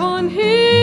on him.